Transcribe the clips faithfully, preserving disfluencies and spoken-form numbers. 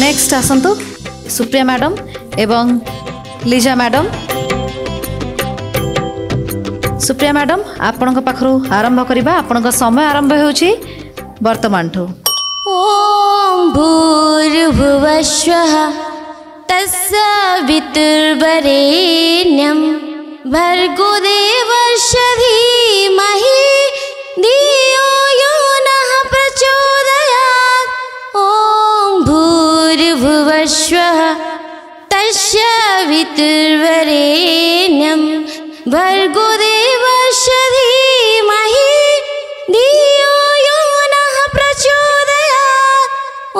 Next आसतु Supriya madam एवं Lisa madam. Supriya madam आपणक पाखरु आरंभ करिबा। आपणक समय आरंभ होउछि वर्तमान ठो। ओम भूर्भुवस्वः तस्य वितुर्वरेण्यं भर्गो देवस्य धीमहि धियो यो नः प्रचोदयात्। ओम भूर्भुवस्वः तस्य वितुर्वरेण्यं भर्गो देवस्य धीमहि धियो यो नः प्रचोदयात्।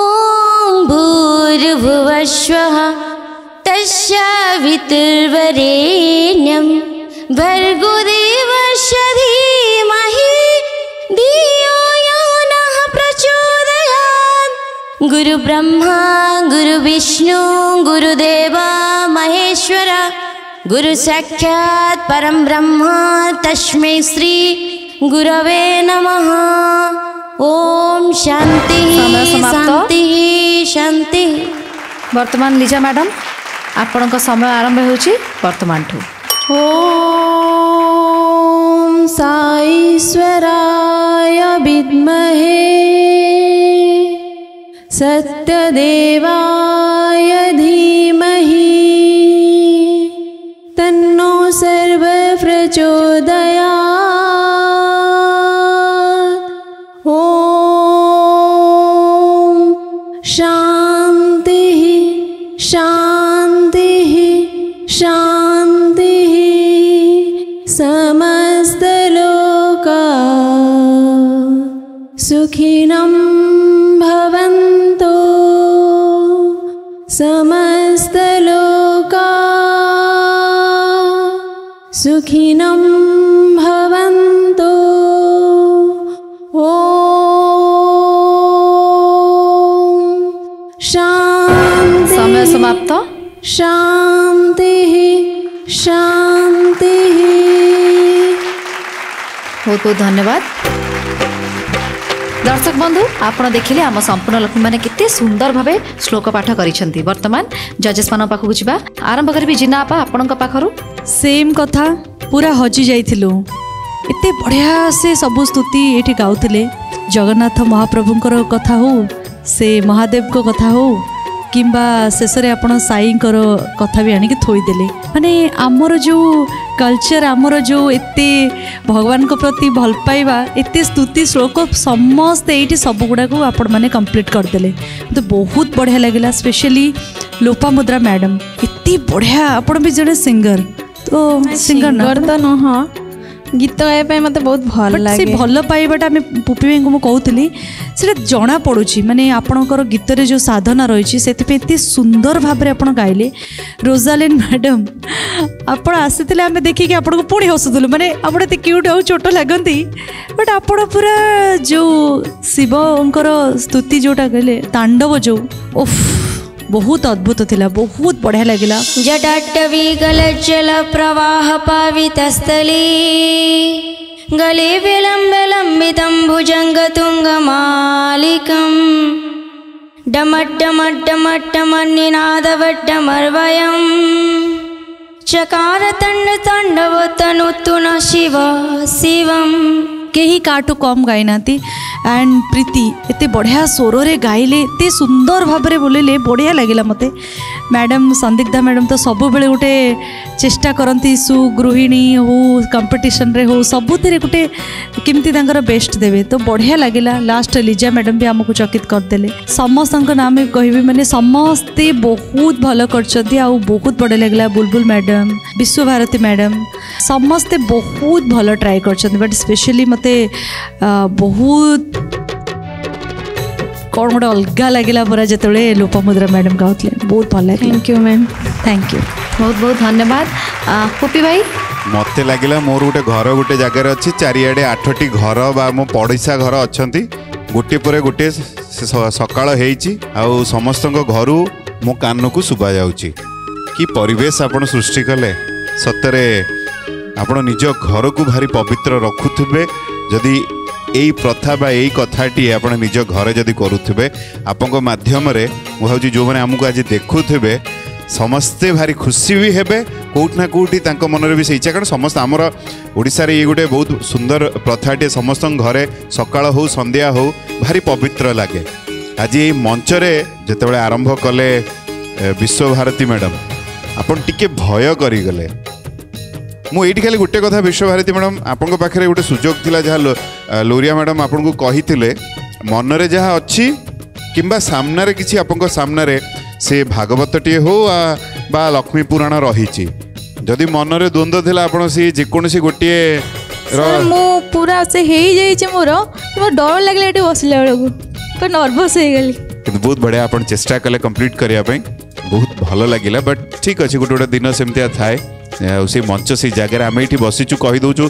ओम भूर्भुवस्वः तस्य वितुर्वरेण्यं भर्गो देवस्य धीमहि धियो यो नः प्रचोदयात्। गुरुब्रह्मा गुरुविष्णु गुरुदेवा महेश्वर गुरुसाक्षात् परं ब्रह्म तस्मै श्री गुरवे नमः। ओम शांति शांति शांति। वर्तमान लीजा मैडम आपण का समय आरंभ होउछि वर्तमान ठू। ओम साईश्वराय विद्महे सत्यदेवाय धीमहि तन्नो सर्व प्रचोदयात्। ओम शांति शांति शांति समस्त लोका सुखिनं भवन्तु। समस्त लोका सुखिनं भवन्तु। ओम शांति। समय समाप्त। शांति शांति। बहुत बहुत धन्यवाद दर्शक बंधु। आपड़ देखिले आम संपूर्ण लोक मैंने कितने सुंदर भाव श्लोक पाठ करिसेंती। वर्तमान जजेस मान पाखु जावा आरंभ करी जिना आपा आपण पाखरु। सेम कथा पूरा हजि जाइथिलु। एते बढ़िया से सब स्तुति एठी गाउथिले। जगन्नाथ महाप्रभुंकर कथा हो से महादेव को कथा हो किंबा शेष में आपण साईंकर कथा भी आनिक थोईदेले। माने आमर जो कल्चर आमर जो एते भगवान को प्रति भल पाइबा एते स्तुति श्लोक समस्त ये सबगुड़ा को आपण माने कंप्लीट करदेले। तो बहुत बढ़िया लगिला। स्पेशली लोपामुद्रा मैडम एते बढ़िया। आपण भी जड़े सिंगर तो सिंगर नर्तन हो गीत गाइबा मत बहुत भल लगे। भल पाइबाटा पुपी भाई को मुझे कहती से जना पड़ूँ माने आपणकर गीत जो साधना रही से सुंदर भाव में आपड़ गाइले। रोजालिन मैडम आप आसी आम देखिए आपको पुणी हसुलु माने आप क्यूट हो छोट लगती बट आप पूरा जो शिवंकर स्तुति जोटा कहले तांडव जो ओफ बहुत अद्भुत थिला। बहुत बढ़िया लगिला। जटाटवी गल जल प्रवाह पावित स्थली गले विलंब लंबितं भुजंग तुंग मालिकं डमट डमट डमट डमट निनाद वट्टमर्वयं चकार तंड तांडव तनुतुन शिव शिवं। केही काटू कम गाई ना एंड प्रीति एते बढ़िया स्वर रे गाइले एते सुंदर भाव में बोलिले। बढ़िया लगिला मते मैडम। संदिग्धा मैडम तो सब बेले गोटे चेष्टा करती सुगृहिणी हो कंपटीशन रे हो सबुति गोटे किमती तांकर बेस्ट देवे। तो बढ़िया लगिला। लास्ट लीजा मैडम भी आमको चकित करदेले। समस्तक नाम कहि माने समस्ते बहुत भल करछथि। आ बहुत बढ़िया लगिला। बुलबुल मैडम विश्वभारती मैडम समस्ते बहुत भल ट्राए करछथि बट स्पेशली मते बहुत कौन गोटे अलग लगे पूरा जो लोपामुद्रा मैडम गाँव बहुत भल लगे। Thank you ma'am. Thank you बहुत बहुत धन्यवाद पुपी भाई। मत लगे मोर गोटे घर गोटे जगार अच्छी चारिड़े आठटी घर बा मो पड़सा घर अच्छा गोटे पर गोटे सकाल हो समस्त घर मो कान को शुभा जाऊँगी कि परिवेश आप सृष्टि कले। सतरे आप निज घर को भारी पवित्र रखुबे जदि यही प्रथा यही कथाटी आप निज घर जदि करुवे आपं मध्यम मु भाजी जो मैंने आमको आज देखुवे समस्ते भारी खुशी भी हेबे कौट ना कौटी मनरे भी से इच्छा कारण समस्त आमर ओडिसा रे ये गोटे बहुत सुंदर प्रथाटे समस्त घरे सकाळ हो संध्या हो भारी पवित्र लगे। आज ये मंच जिते आरंभ कले विश्वभारती मैडम आपन टिके भय करीगले मुझे खाली गोटे कथा विश्वभारती मैडम आपंको पाखे गोटे सुजोग थिला जहाँ लोरिया मैडम आपन कही मनरे जहाँ अच्छी किंबा सामनारे किछि आपंको सामनारे से भागवत टी हो बा लक्ष्मी पुराण रही जदि मनरे द्वंद्व थिला आपण से जेकोसी गोटे मो पूरा से हे जाई मोर मोर डर लगले एटी बसला बेलू तो नर्भस हो गली कि बहुत बढ़िया आपण चेष्टा कले कंप्लीट करिया पई बहुत भल लागिला बट ठीक अछि गोटे गोटे दिन सेमतिया थाए से मंच से जगार आम ये बसीचु कही दौचु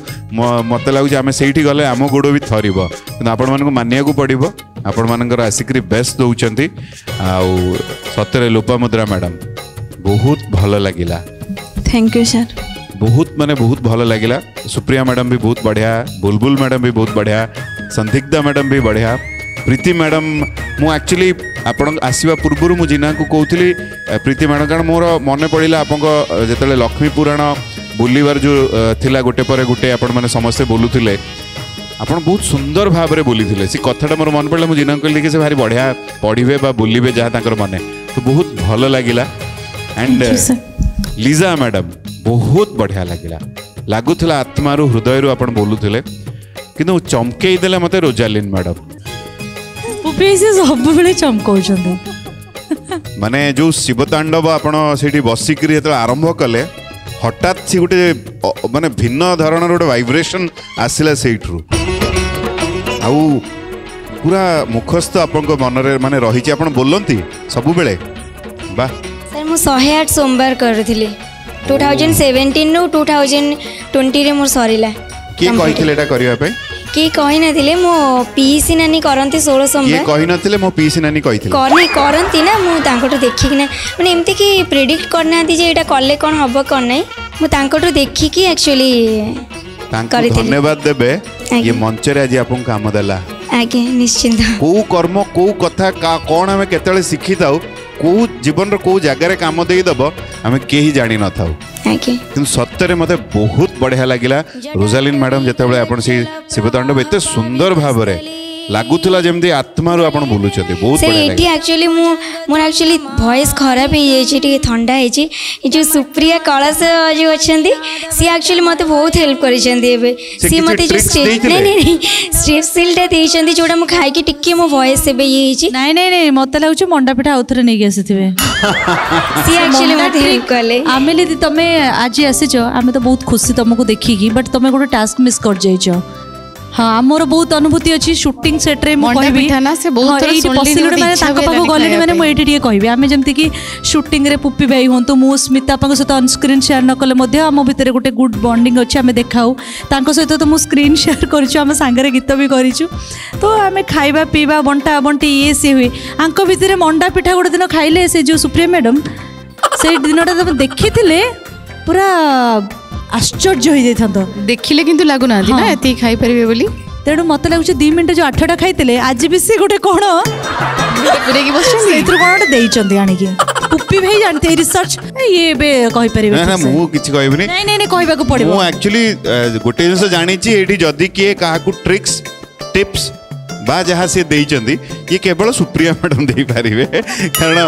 मत लगुच आम से गले आम गोड़ भी थर कि आपण मानक मानिया पड़ो आपण मानकर आसिक बेस्ट दौरान आउ सतरे लोपामुद्रा मैडम बहुत भल लगिला। थैंक यू सर बहुत माने बहुत भल लगिला। सुप्रिया मैडम भी बहुत बढ़िया बुलबुल मैडम भी बहुत बढ़िया संदिग्धा मैडम भी बढ़िया प्रीति मैडम मु एक्चुअली आपण आसवा पूर्व मु जीना को कहूली प्रीति मैडम कारण मोर मन पड़ा आप जो लक्ष्मी पुराण बोलवर जो थिला गोटे पर गोटे आपण माने समस्ते बोलुले आपन बहुत सुंदर भाव में बोली सी कथाटा मोर मन पड़ा मुझे जीना कहली कि भारी बढ़िया पढ़े बा बोलवे जहाँ मन तो बहुत भल लगिला। एंड लीजा मैडम बहुत बढ़िया लगिला लगुला आत्मारू हृदय आप बोलुले कि चमकई देला मते रोजालीन मैडम सब चमक माने जो शिवतांडव आप बसिक आरंभ कले हठात सी गोटे माने भिन्न धरण गोटे वाइब्रेशन आसला से पूरा मुखस्थ आप मनरे माने रही बोलती सब बेले बा सर मु एक सौ आठ सोमवार करथिले दो हज़ार सत्रह नो दो हज़ार बीस रे मोर सरीला के कहिथिले एटा करिया पे के कहि नथिले मो पीसी नानी करंती सोलह सोमवार ये कहि नथिले मो पीसी नानी कहिथिले करनी करंती ना मु तांकोटो देखि कि ना माने एमते कि प्रेडिक्ट करना आती जे एटा करले कोन हबो कोन नै मु तांकोटो देखि कि एक्चुअली तांको धन्यवाद देबे ये मंच रे आज आपन काम देला आगे निश्चिंत को कर्म को कथा का कोन हमें केतले सिखिताउ को जीवन रो को जगह रे काम देई दबो हमें केही जानि न थाउ आगे किन सत्तरे मते बहुत बढ़िया लागिला। रोजालिन मैडम जेतेबे आपण से शिवतांडव एते सुंदर भाव रे लागुतला जेमती आत्मा रो आपण बोलु छते बहुत बढ़िया लागिला एटी एक्चुअली मु मोर एक्चुअली वॉइस खराब हे जे टी ठंडा हे जे ई जो सुप्रिया कलश जो अछंती सी एक्चुअली मते बहुत हेल्प करी छंती एबे सी मते जो स्टेप नै नै स्टेप सिलटा देई छंती जोडा मु खाई के टिक्की मो वॉइस एबे ये हे जे नै नै नै मते लागु छ मंडा पिठा आउथरे नै गेसि थिबे सी एक्चुअली मते हेल्प करले आमे ले तमे आज आसी छो आमे तो बहुत खुशी तमको देखि की बट तमे गोटे टास्क मिस कर जाई छो हाँ मोर बहुत अनुभूति अच्छी शूटिंग सेट्रे मुझे गले मैंने मुझे कह आम जमी कि शूटिंग रे पुप्पी भाई हूँ मु स्मिता सहित अनस्क्रीन शेयर न कले आम भितर गोटे गुड बॉन्डिंग अच्छे आम देखाऊ सहित तो मुझे स्क्रीन शेयर करम सांगे गीत भी करूँ तो आम खावा पीवा बंटा बंटी ये सी हुए आंक भितर मंडा पिठा गोटे दिन खाइले से जो सुप्रिया मैडम से दिनटा तुम देखी पूरा आश्चर्य देखिले किंतु लागू ना ये खाई पारे बोली तेणु मत लगुच दि मिनट जो आठटा खाई आज भी सी गोटे कौन गोटे जिन जानी जदि किए क्या ट्रिक्स टिप्स बा जहाँ सी ये केवल सुप्रिया मैडम दे पारे कारण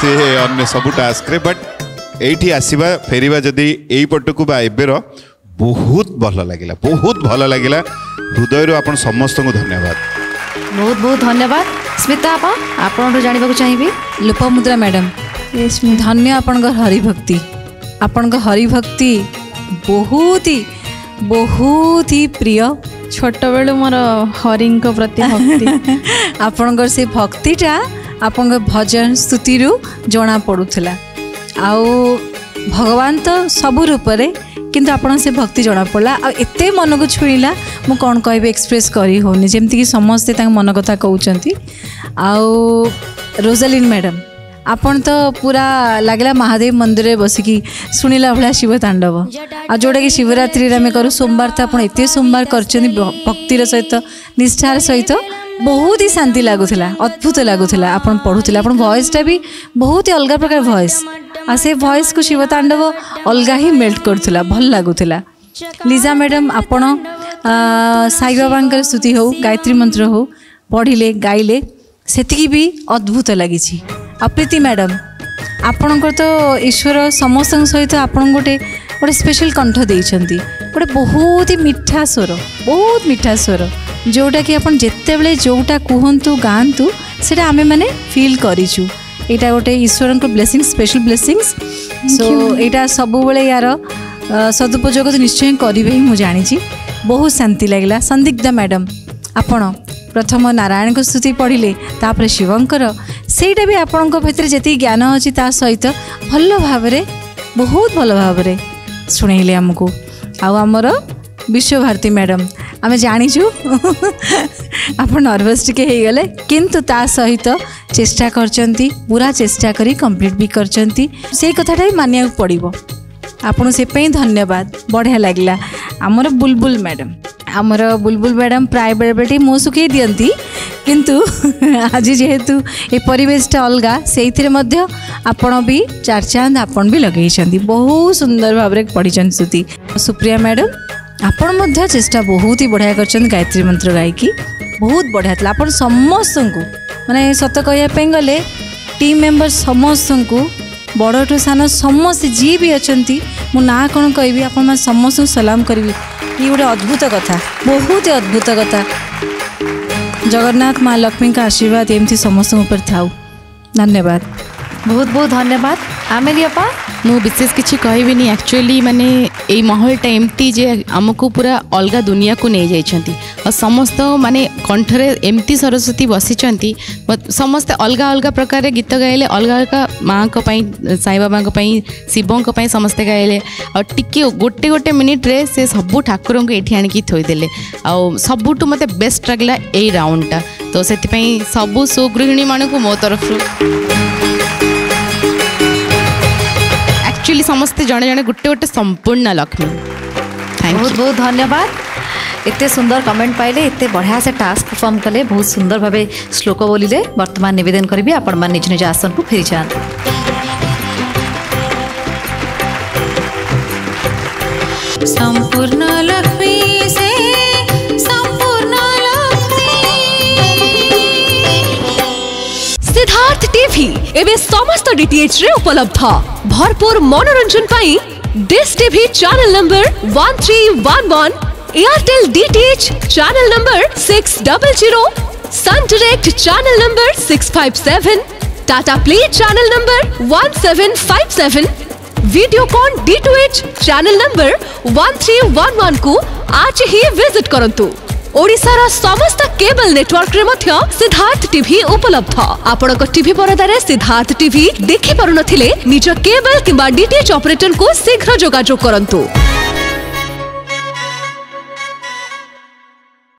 सी सब टास्क बट एठी आसवा फेरिवा जदि यटकू बा एबेर बहुत भल लगिला बहुत भल लगिला हृदय रो आपण समस्त को धन्यवाद बहुत बहुत धन्यवाद स्मिता आपा आपण जाना चाहिए लोपामुद्रा मैडम धन्य आपण हरिभक्ति आपण हरिभक्ति बहुत ही बहुत ही प्रिय छोट बेलू मोर हरि प्रति आपण से भक्तिटा आपण भजन स्तुति जना पड़ूला आउ भगवान तो सब रूप रे किंतु आपण से भक्ति जना पड़ा आते मन को छुईला मु कौन कह एक्सप्रेस करी होनी जमती कि समस्ते मन कथा कहते आउ रोजालिन मैडम आपण तो पूरा लगला महादेव मंदिर में बसिकी शुणला भाया शिवतांडव आ जोटा कि शिवरात्रि आम करूँ सोमवार तो आप एत सोमवार कर भक्तिर सहित निष्ठार सहित बहुत ही शांति लगुला अद्भुत लगुला आप पढ़ुला आप वॉइसटा भी बहुत ही अलग प्रकार वॉइस आ से वॉइस को शिवतांडव अलग ही मेल्ट करुला भल लगुला। लीजा मैडम आपण साई बाबा स्तुति हो गायत्री मंत्र हो पढ़िले गाइले सेतिकी भी अद्भुत लगी। अप्रीति मैडम आपणकर तो ईश्वर समस्त सहित आपण गोटे गोटे स्पेशल कंठ देइछंती गोटे बहुत ही मिठा स्वर बहुत मिठा स्वर जोटा कि आपण जेतेबेले जोटा कहंतु गांतु सेटा आमे माने फील करिचु एटा गोटे ईश्वर को ब्लेसिंग स्पेशल ब्लेसिंग्स सो एटा सब बेले यार सदुपयोग तो निश्चय करिवे ही मु जानिची। बहुत शांति लागला। संदिग्ध मैडम आपण प्रथम नारायण को स्तुति पढ़िले तापर शिवंकर सेटा भी आपण भर जी ज्ञान अच्छी ता सहित भल भाव बहुत भल भाव शुणेले आमको आमर विश्वभारती मैडम आम जाचु आप नर्भस टी होगले किंतु ता सहित चेष्टा करचंती पूरा चेष्टा करी कंप्लीट भी करचंती से कथाटा भी मानिया पड़ो आपण से धन्यवाद। बढ़िया लगला। आमर बुलबुल मैडम आमर बुलबुल मैडम प्राय बेले बेले मुँह सुखे दियंती किंतु आज जेहेतु ये परिवेशटा अलग से आपण भी चार चांद आपण भी लगे बहुत सुंदर भाव पढ़ी स्तुति। सुप्रिया मैडम आपण चेष्टा बहुत ही बढ़िया कर गायत्री मंत्र गायकी बहुत बढ़िया था आप समस्त को माने सत कहवाई गले टीम मेम्बर समस्त को बड़ टू सान समस्त जी भी अच्छा मो ना कौन कह आप समस्त सलाम करी ये गोटे अद्भुत कथा बहुत ही अद्भुत कथा। जगन्नाथ माँ लक्ष्मी का आशीर्वाद एमती समस्त ऊपर थाउ। धन्यवाद। बहुत बहुत धन्यवाद। आमेली अपा मु विशेष किसी कहबिनी एक्चुअली माने ये माहौलटा एमती जे आमको पूरा अलग दुनिया को नहीं जाइछंती और समस्त माने कंठरे एमती सरस्वती बसिछंती समस्त अलग अलग प्रकार गीत गाइले अलग अलग माँ को पाई साई बाबा को पाई शिवों को पाई समस्ते गाइले और टिके गोटे गोटे मिनिट रे से सबु ठाकुर को एठी आनिकी थोइदेले और सबुटू मते बेस्ट लगला ए राउंडटा तो सेतिपई सबु सुगृहिणी मानकू मो तरफरु एक्चुअली समस्ते जड़े जड़े गोटे गोटे संपूर्ण लक्ष्मी। थैंक बहुत बहुत धन्यवाद। एते सुंदर कमेंट पाइले एते बढ़िया से टास्क परफॉर्म कले बहुत सुंदर भाव श्लोक बोलिले वर्तमान निवेदन करी आपण मान निज निज आसन को फेरी जान। संपूर्ण लक्ष्मी से संपूर्ण लक्ष्मी सिद्धार्थ टीवी एवं समस्त डीटीएच रे उपलब्ध भरपूर मनोरंजन पाई dish TV channel number one three one one, Airtel DTH channel number six double zero, Sun Direct channel number six five seven, Tata Play channel number one seven five seven, Videocon DTH channel number one three one one को आज ही visit करंतु। ओडिशा रा समस्त cable network रे मध्य Siddharth TV उपलब्ध। आपण को TV परदार Siddharth TV देखि पारु नथिले निज केबल किबा डीटीएच ऑपरेटर को शीघ्र जोगाजोग करंतु।